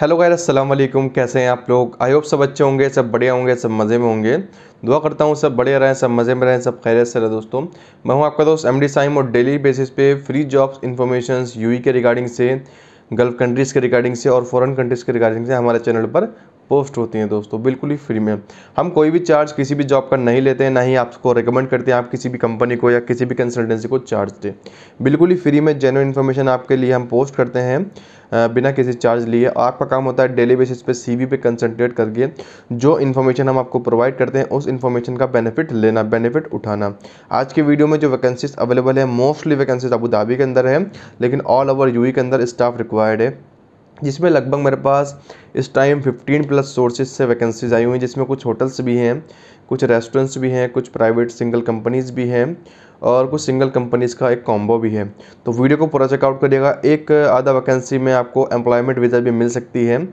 Hello guys अस्सलाम वालेकुम, कैसे हैं आप लोग। आई होप सब अच्छे होंगे, सब बढ़िया होंगे, सब मज़े में होंगे। दुआ करता हूँ सब बढ़िया रहें, सब मज़े में रहें, सब खैरियत से रहें। दोस्तों मैं हूँ आपका दोस्त एमडी साइम और डेली बेसिस पे फ्री जॉब्स इन्फॉर्मेशंस यूएई के रिगार्डिंग से, गल्फ़ कंट्रीज़ के रिगार्डिंग से और फॉरेन कंट्रीज़ के रिगार्डिंग से हमारे चैनल पर पोस्ट होती हैं दोस्तों, बिल्कुल ही फ्री में। हम कोई भी चार्ज किसी भी जॉब का नहीं लेते हैं, ना ही आपको रेकमेंड करते हैं आप किसी भी कंपनी को या किसी भी कंसल्टेंसी को चार्ज दें। बिल्कुल ही फ्री में जेन्युइन इन्फॉर्मेशन आपके लिए हम पोस्ट करते हैं बिना किसी चार्ज लिए। आपका काम होता है डेली बेसिस पे सीवी पे कंसंट्रेट करके जो इन्फॉर्मेशन हम आपको प्रोवाइड करते हैं उस इन्फॉर्मेशन का बेनिफिट लेना, बेनिफिट उठाना। आज के वीडियो में जो वैकेंसीज अवेलेबल है, मोस्टली वैकेंसीज अबू धाबी के अंदर है, लेकिन ऑल ओवर यूएई के अंदर स्टाफ रिक्वायर्ड है, जिसमें लगभग मेरे पास इस टाइम 15 प्लस सोर्सेज से वैकेंसीज आई हुई हैं, जिसमें कुछ होटल्स भी हैं, कुछ रेस्टोरेंट्स भी हैं, कुछ प्राइवेट सिंगल कंपनीज़ भी हैं और कुछ सिंगल कंपनीज़ का एक कॉम्बो भी है। तो वीडियो को पूरा चेकआउट करिएगा। एक आधा वैकेंसी में आपको एम्प्लॉयमेंट वीज़ा भी मिल सकती है,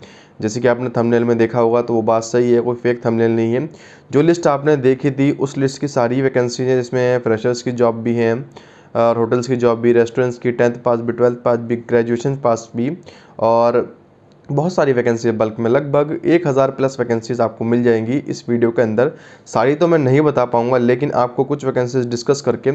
जैसे कि आपने थंबनेल में देखा होगा, तो वो बात सही है, कोई फेक थंबनेल नहीं है। जो लिस्ट आपने देखी थी उस लिस्ट की सारी वैकेंसीज हैं, जिसमें फ्रेशर्स की जॉब भी हैं और होटल्स की जॉब भी, रेस्टोरेंट्स की, 10th पास भी, 12th पास भी, ग्रेजुएशन पास भी, और बहुत सारी वैकेंसी बल्क में लगभग 1000 प्लस वैकेंसीज आपको मिल जाएंगी इस वीडियो के अंदर। सारी तो मैं नहीं बता पाऊंगा, लेकिन आपको कुछ वैकेंसीज डिस्कस करके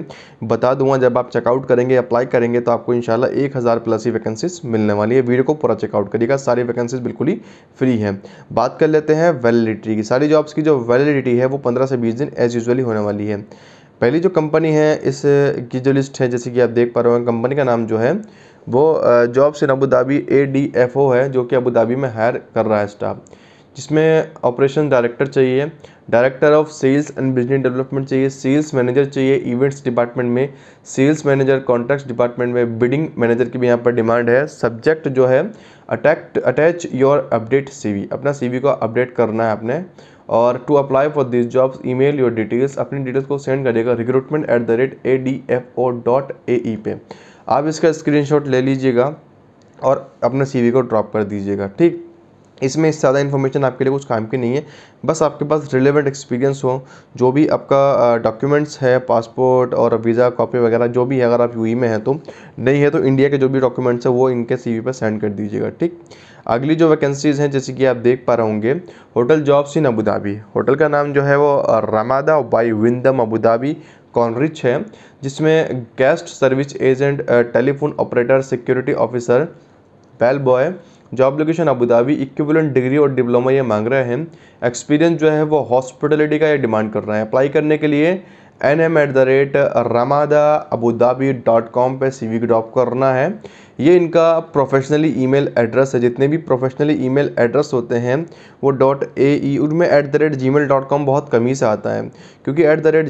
बता दूंगा। जब आप चेकआउट करेंगे, अप्लाई करेंगे, तो आपको इंशाल्लाह 1000 प्लस ही वैकेंसीज मिलने वाली है। वीडियो को पूरा चेकआउट करिएगा, सारी वैकेंसीज बिल्कुल ही फ्री हैं। बात कर लेते हैं वैलिडिटी की। सारी जॉब्स की जो वैलिडिटी है वो 15 से 20 दिन एज यूजुअली होने वाली है। पहली जो कंपनी है इस की जो लिस्ट है, जैसे कि आप देख पा रहे हो, कंपनी का नाम जो है वो jobs in Abu Dhabi ADFO है, जो कि अबू धाबी में हायर कर रहा है स्टाफ, जिसमें ऑपरेशन डायरेक्टर चाहिए, director of sales and business development चाहिए, सेल्स मैनेजर चाहिए इवेंट्स डिपार्टमेंट में, सेल्स मैनेजर कॉन्ट्रैक्ट्स डिपार्टमेंट में, बिडिंग मैनेजर की भी यहाँ पर डिमांड है। सब्जेक्ट जो है अटैच योर अपडेट CV, अपना CV को अपडेट करना है आपने। और to apply for this jobs email your details, अपनी डिटेल्स को सेंड करिएगा recruitment@ADFO.ae पे। आप इसका स्क्रीनशॉट ले लीजिएगा और अपने CV को ड्रॉप कर दीजिएगा, ठीक। इसमें ज़्यादा इन्फॉर्मेशन आपके लिए कुछ काम की नहीं है, बस आपके पास रिलेवेंट एक्सपीरियंस हो, जो भी आपका डॉक्यूमेंट्स है, पासपोर्ट और वीज़ा कॉपी वगैरह जो भी है, अगर आप यूएई में हैं तो, नहीं है तो इंडिया के जो भी डॉक्यूमेंट्स है वो इनके CV पर सेंड कर दीजिएगा, ठीक। अगली जो वैकेंसीज़ हैं, जैसे कि आप देख पा रहे होंगे, hotel jobs in Abu Dhabi. Hotel का नाम जो है वो Ramada by Wyndham Abu Dhabi Corniche है, जिसमें guest service agent, telephone operator, security officer, bell boy. Job location Abu Dhabi, equivalent degree और डिप्लोमा ये मांग रहे हैं। एक्सपीरियंस जो है वो हॉस्पिटलिटी का ये डिमांड कर रहे हैं। अप्लाई करने के लिए nm@ramadaabudhabi.com पर CV ड्रॉप करना है। ये इनका प्रोफेशनली ईमेल एड्रेस है, जितने भी प्रोफेशनली ईमेल एड्रेस होते हैं वो .ae, उनमें @gmail.com बहुत कमी से आता है, क्योंकि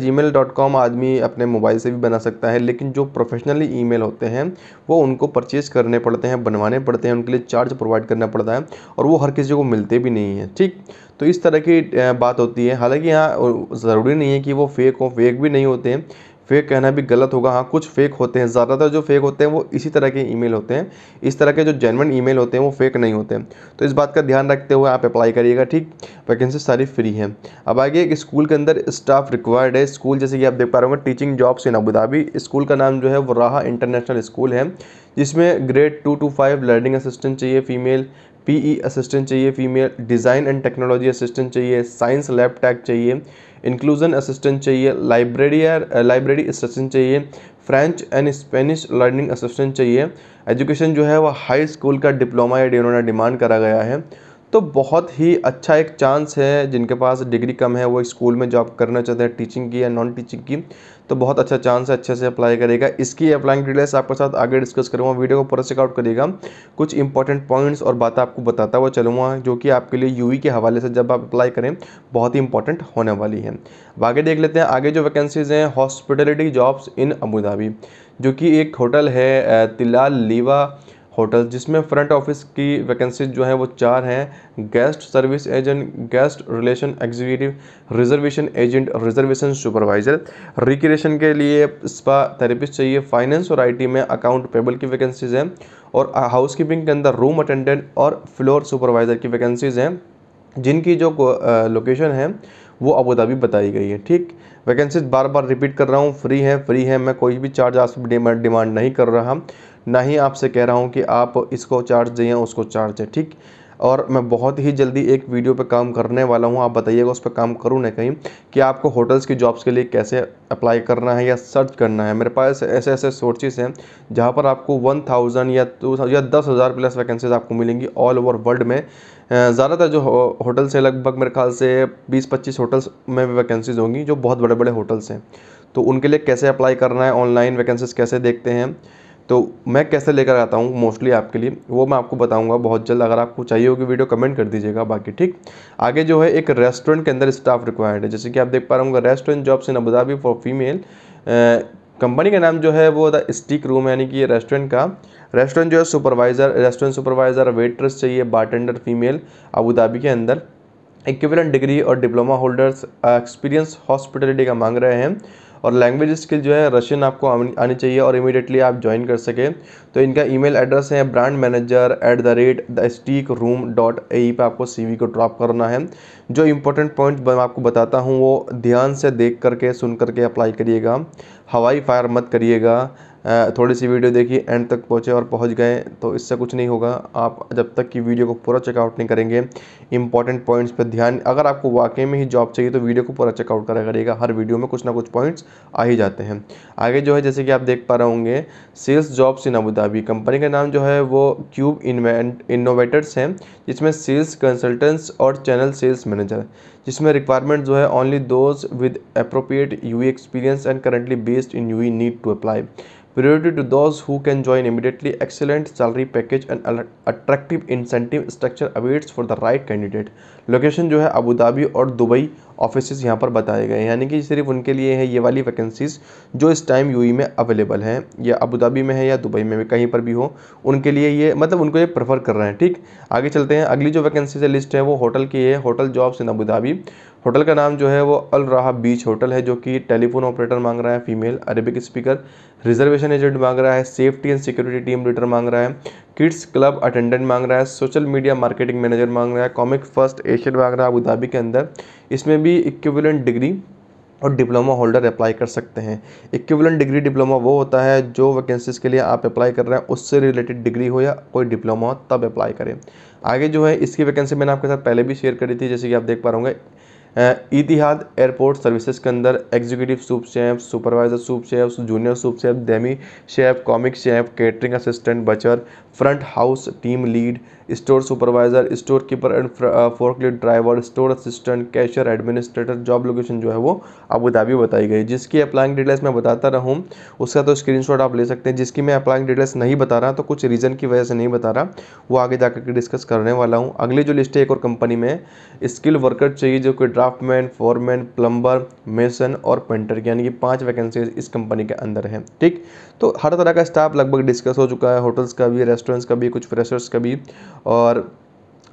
@gmail.com आदमी अपने मोबाइल से भी बना सकता है, लेकिन जो प्रोफेशनली ईमेल होते हैं वो उनको परचेज़ करने पड़ते हैं, बनवाने पड़ते हैं, उनके लिए चार्ज प्रोवाइड करना पड़ता है और वो हर किसी को मिलते भी नहीं है, ठीक। तो इस तरह की बात होती है। हालाँकि यहाँ ज़रूरी नहीं है कि वो फेक हो, फेक भी नहीं होते हैं, फेक कहना भी गलत होगा। हाँ, कुछ फेक होते हैं, ज़्यादातर जो फेक होते हैं वो इसी तरह के ईमेल होते हैं। इस तरह के जो जेन्युइन ईमेल होते हैं वो फेक नहीं होते हैं, तो इस बात का ध्यान रखते हुए आप अप्लाई करिएगा, ठीक। वैकेंसी सारी फ्री हैं। अब आगे एक स्कूल के अंदर स्टाफ रिक्वायर्ड है। स्कूल जैसे कि आप देख पा रहे होंगे, teaching jobs in Abu Dhabi. School का नाम जो है वो राहा इंटरनेशनल स्कूल है, जिसमें ग्रेड 2 to 5 लर्निंग असिस्टेंट चाहिए फीमेल, PE असिस्टेंट चाहिए female, design and technology assistant चाहिए, साइंस लैब टेक चाहिए, इंक्लूजन असिस्टेंट चाहिए, लाइब्रेरी असिस्टेंट चाहिए, French and Spanish learning assistant चाहिए। एजुकेशन जो है वो हाई स्कूल का डिप्लोमा या उन्होंने डिमांड करा गया है। तो बहुत ही अच्छा एक चांस है, जिनके पास डिग्री कम है वो स्कूल में जॉब करना चाहते हैं, टीचिंग की या नॉन टीचिंग की, तो बहुत अच्छा चांस है, अच्छे से अप्लाई करेगा। इसकी अप्लाइंग डिटेल्स आपके साथ आगे डिस्कस करूँगा, वीडियो को पूरा चेकआउट करिएगा। कुछ इंपॉर्टेंट पॉइंट्स और बातें आपको बताता हुआ चलूँगा, जो कि आपके लिए यूएई के हवाले से जब आप अप्लाई करें बहुत ही इंपॉर्टेंट होने वाली है। आगे देख लेते हैं, आगे जो वैकेंसीज़ हैं, hospitality jobs in Abu Dhabi, जो कि एक होटल है तिलालीवा होटल, जिसमें फ्रंट ऑफिस की वैकेंसीज जो है वो 4 हैं। Guest service agent, guest relation executive, reservation agent, reservation supervisor, recreation के लिए स्पा थेरेपिस्ट चाहिए। फाइनेंस और IT में अकाउंट पेबल की वैकेंसीज हैं, और हाउसकीपिंग के अंदर रूम अटेंडेंट और फ्लोर सुपरवाइज़र की वैकेंसीज हैं, जिनकी जो लोकेशन है वो अबू धाबी बताई गई है, ठीक। वैकेंसीज बार बार रिपीट कर रहा हूँ, फ्री है, फ्री है। मैं कोई भी चार्ज आपसे डिमांड नहीं कर रहा, ना ही आपसे कह रहा हूँ कि आप इसको चार्ज दें या उसको चार्ज दें, ठीक। और मैं बहुत ही जल्दी एक वीडियो पे काम करने वाला हूँ, आप बताइएगा उस पर काम करूँ ना कहीं कि आपको होटल्स की जॉब्स के लिए कैसे अप्लाई करना है या सर्च करना है। मेरे पास ऐसे ऐसे सोर्सेस हैं जहाँ पर आपको 1000 या 10,000 प्लस वैकेंसीज आपको मिलेंगी ऑल ओवर वर्ल्ड में। ज़्यादातर जो होटल्स हैं, लगभग मेरे ख्याल से 20-25 होटल्स में वैकेंसीज होंगी जो बहुत बड़े बड़े होटल्स हैं। तो उनके लिए कैसे अप्लाई करना है, ऑनलाइन वैकेंसीज कैसे देखते हैं, तो मैं कैसे लेकर आता हूँ मोस्टली आपके लिए, वो मैं आपको बताऊंगा बहुत जल्द। अगर आपको चाहिए होगी वीडियो कमेंट कर दीजिएगा बाकी, ठीक। आगे जो है, एक रेस्टोरेंट के अंदर स्टाफ रिक्वायर्ड है। जैसे कि आप देख पा रहे होंगे, restaurant jobs in Abu Dhabi for female. Company का नाम जो है वो द स्टिक रूम, यानी कि ये रेस्टोरेंट का रेस्टोरेंट जो है सुपरवाइज़र, रेस्टोरेंट सुपरवाइज़र, वेट्रेस चाहिए, बारटेंडर फीमेल अबू धाबी के अंदर। इक्विवेलेंट डिग्री और डिप्लोमा होल्डर्स, एक्सपीरियंस हॉस्पिटलिटी का मांग रहे हैं, और लैंग्वेज स्किल जो है रशियन आपको आनी चाहिए और इमीडिएटली आप ज्वाइन कर सकें। तो इनका ईमेल एड्रेस है brandmanager@thesticroom.ae पर आपको CV को ड्रॉप करना है। जो इंपॉर्टेंट पॉइंट मैं आपको बताता हूँ वो ध्यान से देख करके सुन करके अप्लाई करिएगा, हवाई फायर मत करिएगा। थोड़ी सी वीडियो देखिए, एंड तक पहुँचे, और पहुँच गए तो इससे कुछ नहीं होगा। आप जब तक कि वीडियो को पूरा चेकआउट नहीं करेंगे, इंपॉर्टेंट पॉइंट्स पर ध्यान, अगर आपको वाकई में ही जॉब चाहिए तो वीडियो को पूरा चेकआउट करा करिएगा। हर वीडियो में कुछ ना कुछ पॉइंट्स आ ही जाते हैं। आगे जो है, जैसे कि आप देख पा रहे होंगे, sales jobs in Abu Dhabi. Company का नाम जो है वो क्यूब इनोवेटर्स हैं, जिसमें सेल्स कंसल्टेंट्स और चैनल सेल्स मैनेजर, जिसमें रिक्वायरमेंट जो है only those with appropriate UAE experience and currently based in UAE need to apply. Priority to those who can join immediately. Excellent salary package and attractive incentive structure awaits for the right candidate. Location जो है Abu Dhabi और Dubai offices यहाँ पर बताए गए हैं, यानी कि सिर्फ उनके लिए है ये वाली वैकेंसीज जो इस टाइम यूएई में अवेलेबल हैं, या अबू धाबी में है या दुबई में भी, कहीं पर भी हो उनके लिए ये, मतलब उनको ये प्रेफर कर रहे हैं, ठीक। आगे चलते हैं, अगली जो वैकेंसी से लिस्ट है वो होटल की है, hotel jobs in Abu Dhabi. Hotel का नाम जो है वो अल राहा बीच होटल है, जो कि टेलीफोन ऑपरेटर मांग रहा है female, Arabic speaker, reservation agent मांग रहा है, safety and security team leader मांग रहा है, किड्स क्लब अटेंडेंट मांग रहा है, सोशल मीडिया मार्केटिंग मैनेजर मांग रहा है, कॉमिक फर्स्ट एशियन मांग रहा है अबू धाबी के अंदर। इसमें भी इक्विवेलेंट डिग्री और डिप्लोमा होल्डर अप्लाई कर सकते हैं। इक्विवेलेंट डिग्री डिप्लोमा वो होता है जो वैकेंसीज के लिए आप अप्लाई कर रहे हैं उससे रिलेटेड डिग्री हो या कोई डिप्लोमा हो, तब अप्लाई करें। आगे जो है, इसकी वैकेंसी मैंने आपके साथ पहले भी शेयर करी थी, जैसे कि आप देख पा रहे होंगे, इतिहाद एयरपोर्ट सर्विसेज के अंदर executive soup chef, supervisor soup chef, junior soup chef, demi chef, comic chef, catering assistant, butcher, front house team lead, store supervisor, store keeper and forklift driver, store assistant, cashier, administrator. Job location जो है वो Abu Dhabi बताई गई। जिसकी applying details मैं बताता रहूँ उसका तो स्क्रीनशॉट आप ले सकते हैं, जिसकी मैं अप्लाइंग डिटेल्स नहीं बता रहा, तो कुछ रीज़न की वजह से नहीं बता रहा, वो आगे जाकर के डिस्कस करने वाला हूँ। अगली जो लिस्ट है, एक और कंपनी में स्किल वर्कर चाहिए, जो कि ड्राफ्टमैन, फोरमैन, प्लम्बर, मेसन और पेंटर, यानी कि 5 वैकेंसीज इस कंपनी के अंदर हैं, ठीक। तो हर तरह का स्टाफ लगभग डिस्कस हो चुका है, होटल्स का भी, रेस्टोरेंट्स का भी, कुछ फ्रेशर्स का भी, और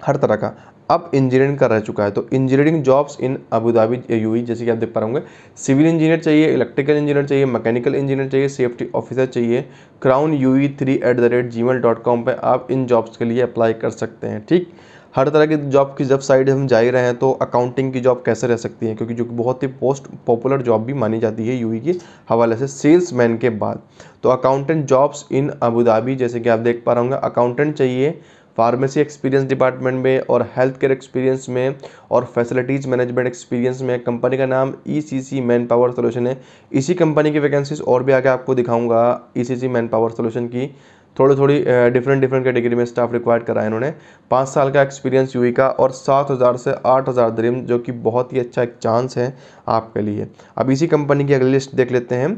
हर तरह का। अब इंजीनियरिंग का रह चुका है, तो engineering jobs in Abu Dhabi UAE, जैसे कि आप देख पा रहे होंगे, सिविल इंजीनियर चाहिए, इलेक्ट्रिकल इंजीनियर चाहिए, मैकेनिकल इंजीनियर चाहिए, सेफ्टी ऑफिसर चाहिए। crownue3@gmail.com पर आप इन जॉब्स के लिए अप्लाई कर सकते हैं, ठीक। हर तरह की जॉब की जब साइड हम जा ही रहे हैं, तो अकाउंटिंग की जॉब कैसे रह सकती है, क्योंकि जो बहुत ही पोस्ट पॉपुलर जॉब भी मानी जाती है यूएई के हवाले से सेल्समैन के बाद। तो accountant jobs in Abu Dhabi, जैसे कि आप देख पा रहे होंगे, अकाउंटेंट चाहिए फार्मेसी एक्सपीरियंस डिपार्टमेंट में और हेल्थ केयर एक्सपीरियंस में और फैसिलिटीज़ मैनेजमेंट एक्सपीरियंस में। कंपनी का नाम ECC मैनपावर सॉल्यूशन है। इसी कंपनी की वैकेंसीज और भी आगे आपको दिखाऊंगा। ECC मैनपावर सॉल्यूशन की थोड़ी डिफरेंट कैटेगरी में स्टाफ रिक्वायर्ड करा है इन्होंने। 5 साल का एक्सपीरियंस यूई का और 7,000 से 8,000 दिरहम, जो कि बहुत ही अच्छा एक चांस है आपके लिए। अब इसी कंपनी की अगली लिस्ट देख लेते हैं।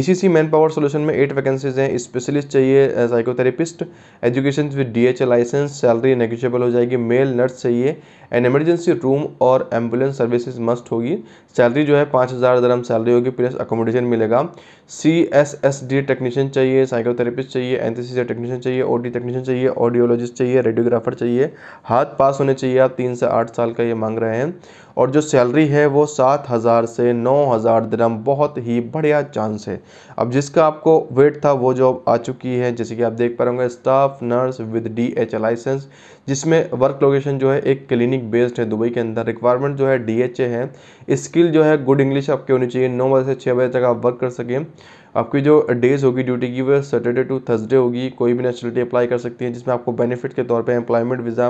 ECC मैनपावर सॉल्यूशन में 8 वैकेंसीज हैं। स्पेशलिस्ट चाहिए, psychotherapist, education with DHL license, salary negotiable हो जाएगी। मेल नर्स चाहिए, एन एमरजेंसी रूम और एम्बुलेंस सर्विसेज मस्ट होगी। सैलरी जो है 5,000 दिरहम सैलरी होगी, प्लस अकोमोडेशन मिलेगा। CSSD टेक्नीशियन चाहिए, साइकोथेरेपिस्ट चाहिए, एनसीसी टेक्नीशियन चाहिए, OT टेक्नीशियन चाहिए, ऑडियोलॉजिस्ट चाहिए, रेडियोग्राफर चाहिए। हाथ पास होने चाहिए आप, 3 से 8 साल का ये मांग रहे हैं। और जो सैलरी है वो 7,000 से 9,000 दिरहम, बहुत ही बढ़िया चांस है। अब जिसका आपको वेट था वो जॉब आ चुकी है, जैसे कि आप देख पा रहे होंगे, staff nurse with DHL license, जिसमें वर्क लोकेशन जो है एक क्लिनिक बेस्ड है दुबई के अंदर। रिक्वायरमेंट जो है DHA है। स्किल जो है गुड इंग्लिश आपके होनी चाहिए, 9 बजे से 6 बजे तक आप वर्क कर सकें। आपकी जो डेज़ होगी ड्यूटी की वह सैटरडे टू थर्सडे होगी। कोई भी नेशनलिटी अप्लाई कर सकती हैं, जिसमें आपको बेनिफिट के तौर पे employment visa,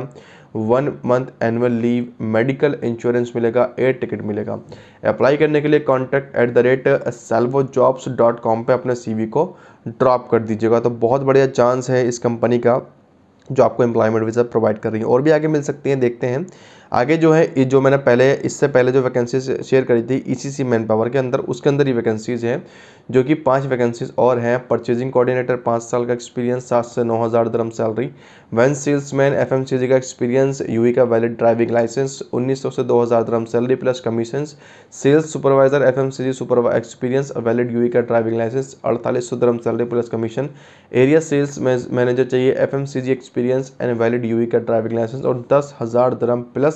1 month annual leave, medical insurance मिलेगा, एयर टिकट मिलेगा। अप्लाई करने के लिए contact@selvojobs.com पे अपने CV को ड्रॉप कर दीजिएगा। तो बहुत बढ़िया चांस है इस कंपनी का जो आपको एम्प्लॉयमेंट वीज़ा प्रोवाइड कर रही है। और भी आगे मिल सकती हैं, देखते हैं आगे जो है। जो मैंने पहले इससे पहले जो वैकेंसी शेयर करी थी ECC मैनपावर के अंदर, उसके अंदर ही वैकेंसीज़ हैं जो कि 5 वैकेंसीज़ और हैं। परचेजिंग कोऑर्डिनेटर 5 साल का एक्सपीरियस, 7 से 9 हज़ार दरम सैलरी। वैन सेल्समैन FMCG का एक्सपीरियंस, UAE का वैलिड ड्राइविंग लाइसेंस, 1900 से 2000 दरम salary plus commission. Sales supervisor FMCG experience, valid UAE का ड्राइविंग लाइसेंस, 4800 दरम salary plus commission. Area sales manager चाहिए, FMCG experience and valid UAE का driving licence, और 10,000 दरम plus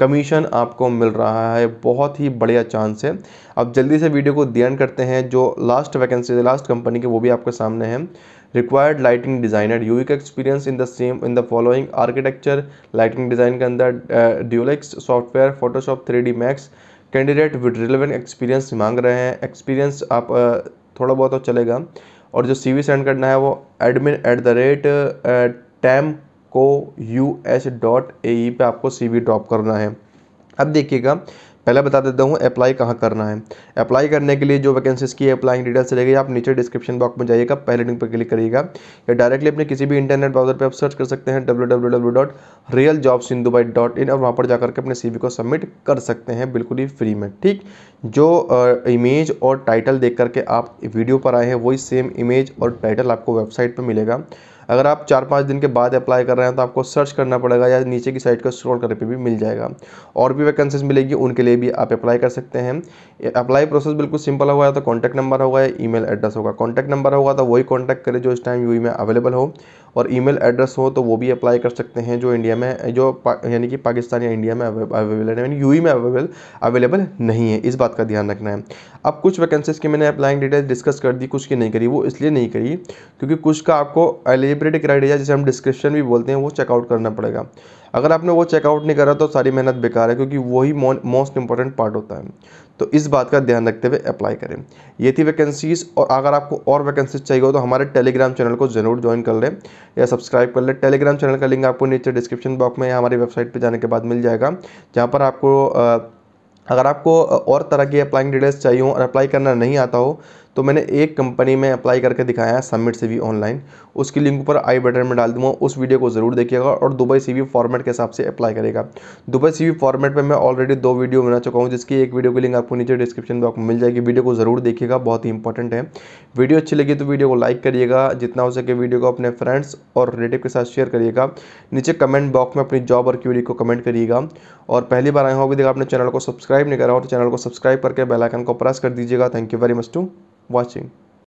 commission आपको मिल रहा है। बहुत ही बढ़िया चांस है। अब जल्दी से वीडियो को ध्यान करते हैं। जो लास्ट वैकेंसी लास्ट कंपनी के वो भी आपके सामने है। रिक्वायर्ड लाइटिंग डिज़ाइनर, UAE का experience in the same in the following architecture, lighting design के अंदर Dulux software, Photoshop, 3D max. Candidate with relevant experience मांग रहे हैं। एक्सपीरियंस आप थोड़ा बहुत तो चलेगा। और जो CV सेंड करना है वो admin@tamco.us.ae पे आपको CV ड्रॉप करना है। अब देखिएगा, पहले बता देता हूँ अप्लाई कहाँ करना है। अप्लाई करने के लिए जो वैकेंसीज़ की अप्लाइंग डिटेल्स रहेगी, आप नीचे डिस्क्रिप्शन बॉक्स में जाइएगा, पहले लिंक पर क्लिक करिएगा, या डायरेक्टली अपने किसी भी इंटरनेट ब्राउज़र पे आप सर्च कर सकते हैं www.realjobsindubai.in, और वहाँ पर जाकर के अपने CV को सबमिट कर सकते हैं बिल्कुल ही फ्री में। ठीक, जो इमेज और टाइटल देख करके आप वीडियो पर आए हैं वही सेम इमेज और टाइटल आपको वेबसाइट पर मिलेगा। अगर आप 4-5 दिन के बाद अप्लाई कर रहे हैं तो आपको सर्च करना पड़ेगा, या नीचे की साइड को स्क्रॉल करने पे भी मिल जाएगा। और भी वैकेंसीज मिलेगी, उनके लिए भी आप अप्लाई कर सकते हैं। अप्लाई प्रोसेस बिल्कुल सिंपल होगा, तो कॉन्टैक्ट नंबर होगा या ईमेल एड्रेस होगा। कॉन्टैक्ट नंबर होगा तो वही कॉन्टैक्ट करें जो इस टाइम UAE में अवेलेबल हो, और ईमेल एड्रेस हो तो वो भी अप्लाई कर सकते हैं जो इंडिया में जो यानी कि पाकिस्तान या इंडिया में अवेलेबल है, UAE में अवेलेबल नहीं है। इस बात का ध्यान रखना है। अब कुछ वैकेंसीज की मैंने अप्लाइंग डिटेल्स डिस्कस कर दी, कुछ की नहीं करी। वो इसलिए नहीं करी क्योंकि कुछ का आपको एलिजिबिलिटी क्राइटेरिया, जिसे हम डिस्क्रिप्शन भी बोलते हैं, वो चेकआउट करना पड़ेगा। अगर आपने वो चेकआउट नहीं करा तो सारी मेहनत बेकार है, क्योंकि वही मोस्ट इंपॉर्टेंट पार्ट होता है। तो इस बात का ध्यान रखते हुए अप्लाई करें। ये थी वैकेंसीज़। और अगर आपको और वैकेंसीज चाहिए हो तो हमारे टेलीग्राम चैनल को ज़रूर ज्वाइन कर लें या सब्सक्राइब कर लें। टेलीग्राम चैनल का लिंक आपको नीचे डिस्क्रिप्शन बॉक्स में या हमारी वेबसाइट पर जाने के बाद मिल जाएगा, जहाँ पर आपको अगर आपको और तरह की अप्लाइंग डिटेल्स चाहिए हो और अप्लाई करना नहीं आता हो तो मैंने एक कंपनी में अप्लाई करके दिखाया है, सबमिट CV ऑनलाइन, उसकी लिंक ऊपर आई बटन में डाल दूँगा। उस वीडियो को ज़रूर देखिएगा और दुबई CV फॉर्मेट के हिसाब से अप्लाई करेगा। दुबई CV फॉर्मेट पे मैं ऑलरेडी 2 वीडियो बना चुका हूँ, जिसकी एक वीडियो की लिंक आपको नीचे डिस्क्रिप्शन बॉक्स में मिल जाएगी। वीडियो को ज़रूर देखिएगा, बहुत ही इंपॉर्टेंट है। वीडियो अच्छी लगी तो वीडियो को लाइक करिएगा, जितना हो सके वीडियो को अपने फ्रेंड्स और रिलेटिव के साथ शेयर करिएगा। नीचे कमेंट बॉक्स में अपनी जॉब और क्वेरी को कमेंट करिएगा। और पहली बार आए हो अभी तक आपने चैनल को सब्सक्राइब नहीं करा हो तो चैनल को सब्सक्राइब करके बेल आइकन को प्रेस कर दीजिएगा। Thank you very much to watching।